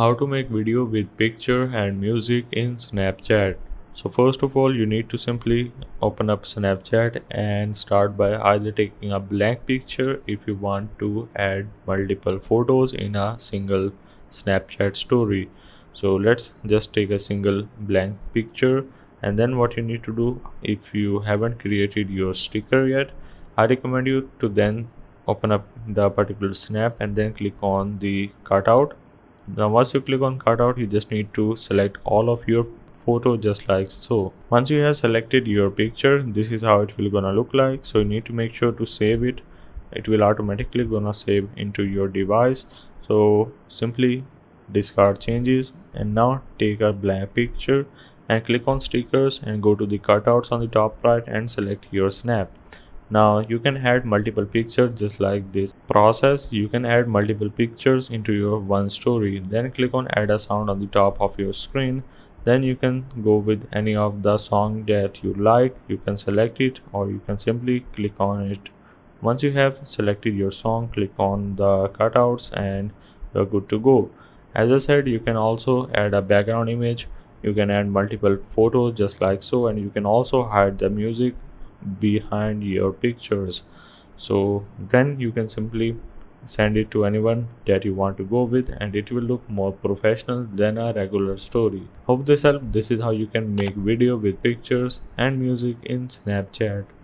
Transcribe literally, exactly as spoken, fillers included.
How to make video with picture and music in Snapchat. So first of all, you need to simply open up Snapchat and start by either taking a blank picture if you want to add multiple photos in a single Snapchat story. So let's just take a single blank picture, and then what you need to do, if you haven't created your sticker yet, I recommend you to then open up the particular snap and then click on the cutout. Now once you click on cutout, you just need to select all of your photo just like so. Once you have selected your picture, this is how it will gonna look like. So you need to make sure to save it. It will automatically gonna save into your device. So simply discard changes and now take a blank picture and click on stickers and go to the cutouts on the top right and select your snap. Now you can add multiple pictures just like this process. You can add multiple pictures into your one story. Then click on add a sound on the top of your screen. Then you can go with any of the song that you like. You can select it or you can simply click on it. Once you have selected your song, click on the cutouts and you're good to go. As I said, you can also add a background image. You can add multiple photos just like so, and you can also hide the music behind your pictures. So then you can simply send it to anyone that you want to go with, and it will look more professional than a regular story. Hope this helped. This is how you can make video with pictures and music in Snapchat.